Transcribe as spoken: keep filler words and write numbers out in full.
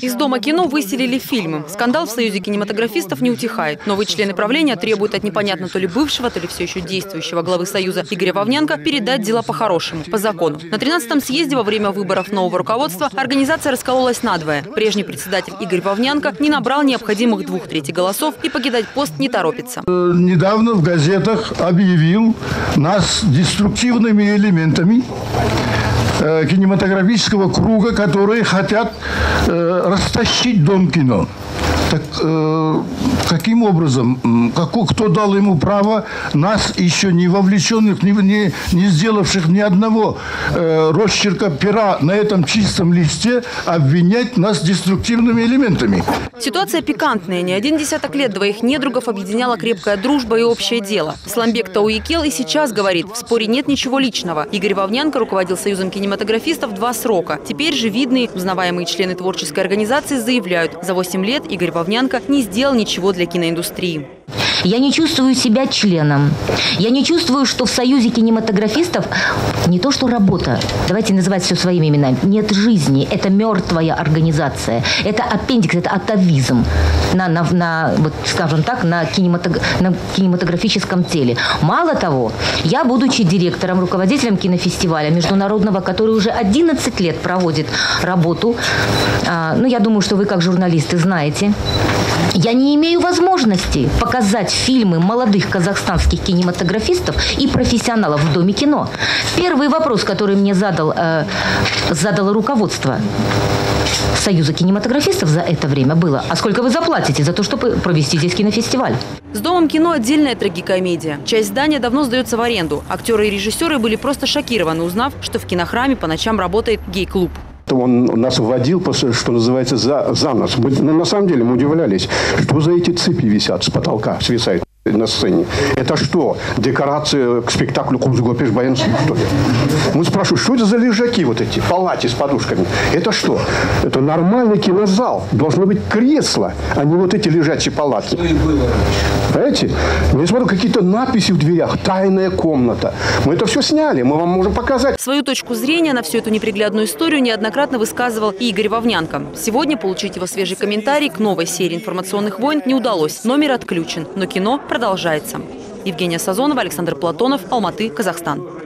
Из Дома кино выселили фильмы. Скандал в Союзе кинематографистов не утихает. Новые члены правления требуют от непонятно то ли бывшего, то ли все еще действующего главы Союза Игоря Вовнянко передать дела по-хорошему, по закону. На тринадцатом съезде во время выборов нового руководства организация раскололась надвое. Прежний председатель Игорь Вовнянко не набрал необходимых двух третей голосов и покидать пост не торопится. Недавно в газетах объявил нас деструктивными элементами кинематографического круга, которые хотят э, растащить Дом кино. Так э, каким образом? Какой, кто дал ему право нас, еще не вовлеченных, не, не, не сделавших ни одного э, росчерка пера на этом чистом листе, обвинять нас деструктивными элементами? Ситуация пикантная. Не один десяток лет двоих недругов объединяла крепкая дружба и общее дело. Сламбек Тауикел и сейчас говорит, в споре нет ничего личного. Игорь Вовнянко руководил Союзом кинематографистов два срока. Теперь же видные, узнаваемые члены творческой организации заявляют, за восемь лет Игорь Вовнянко не сделал ничего для киноиндустрии. Я не чувствую себя членом. Я не чувствую, что в Союзе кинематографистов не то что работа, давайте называть все своими именами, нет жизни. Это мертвая организация. Это аппендикс, это атовизм на, на, на вот, скажем так, на, кинематог... на кинематографическом теле. Мало того, я, будучи директором, руководителем кинофестиваля международного, который уже одиннадцать лет проводит работу, а, ну, я думаю, что вы как журналисты знаете, я не имею возможности показать фильмы молодых казахстанских кинематографистов и профессионалов в Доме кино. Первый вопрос, который мне задал, э, задало руководство Союза кинематографистов за это время было: а сколько вы заплатите за то, чтобы провести здесь кинофестиваль? С Домом кино отдельная трагикомедия. Часть здания давно сдается в аренду. Актеры и режиссеры были просто шокированы, узнав, что в кинохраме по ночам работает гей-клуб. Он нас вводил, что называется, за, за нас. Мы, ну, на самом деле мы удивлялись, что за эти цепи висят с потолка, свисают на сцене. Это что, декорация к спектаклю Кузьго Пешбаянского, что ли? Мы спрашиваем, что это за лежаки вот эти, палати с подушками? Это что? Это нормальный кинозал. Должно быть кресло, а не вот эти лежачие палатки. Понимаете? Я смотрю, какие-то надписи в дверях. Тайная комната. Мы это все сняли, мы вам можем показать. Свою точку зрения на всю эту неприглядную историю неоднократно высказывал Игорь Вовнянко. Сегодня получить его свежий комментарий к новой серии информационных войн не удалось. Номер отключен, но кино продолжается. Евгения Сазонова, Александр Платонов, Алматы, Казахстан.